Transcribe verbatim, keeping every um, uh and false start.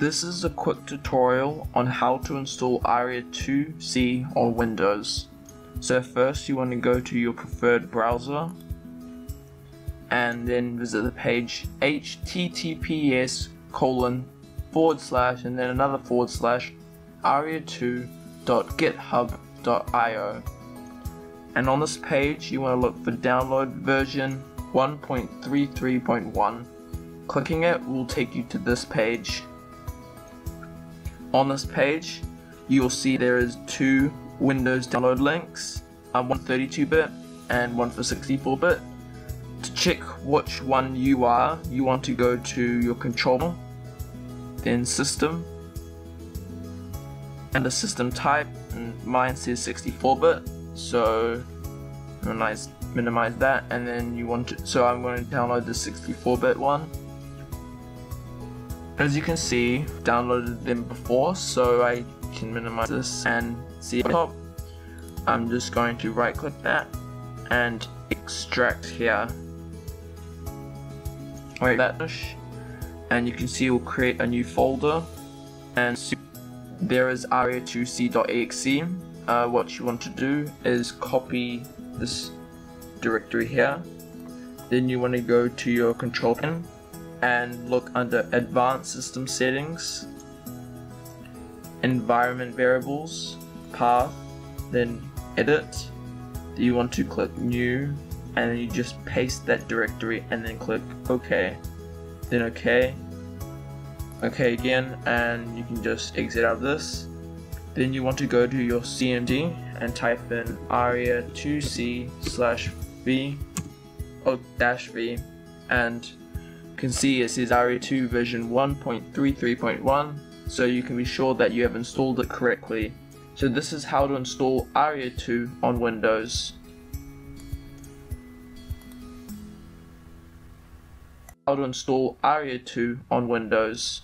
This is a quick tutorial on how to install aria two c on Windows. So first you want to go to your preferred browser and then visit the page https colon forward slash and then another forward slash aria two dot github dot i o, and on this page you want to look for download version one point three three point one. Clicking it will take you to this page. On this page you will see there is two Windows download links, um, one thirty-two bit and one for sixty-four bit. To check which one you are, you want to go to your controller, then system, and the system type, and mine says sixty-four bit, so minimize that, and then you want to, so I'm going to download the sixty-four bit one. As you can see, downloaded them before, so I can minimize this and see on top. I'm just going to right click that and extract here. Wait, that and you can see it will create a new folder, and so there is aria two c dot e x e. Uh, what you want to do is copy this directory here. Then you want to go to your control panel and look under Advanced System Settings, Environment Variables, Path, then Edit. You want to click New, and then you just paste that directory and then click OK. Then OK. OK again, and you can just exit out of this. Then you want to go to your C M D and type in aria two c slash v, or dash v, and you can see it says aria two version one point three three point one, so you can be sure that you have installed it correctly. So this is how to install aria two on Windows. How to install aria two on Windows.